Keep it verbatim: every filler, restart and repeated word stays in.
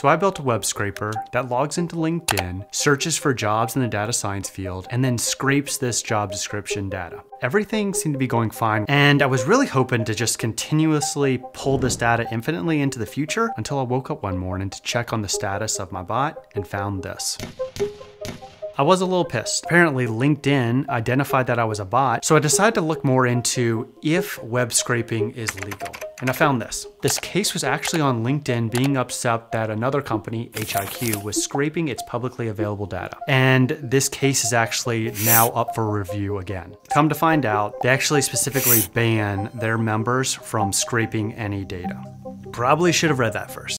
So I built a web scraper that logs into LinkedIn, searches for jobs in the data science field, and then scrapes this job description data. Everything seemed to be going fine, and I was really hoping to just continuously pull this data infinitely into the future until I woke up one morning to check on the status of my bot and found this. I was a little pissed. Apparently LinkedIn identified that I was a bot, so I decided to look more into if web scraping is legal. And I found this. This case was actually on LinkedIn being upset that another company, H I Q, was scraping its publicly available data. And this case is actually now up for review again. Come to find out, they actually specifically ban their members from scraping any data. Probably should have read that first.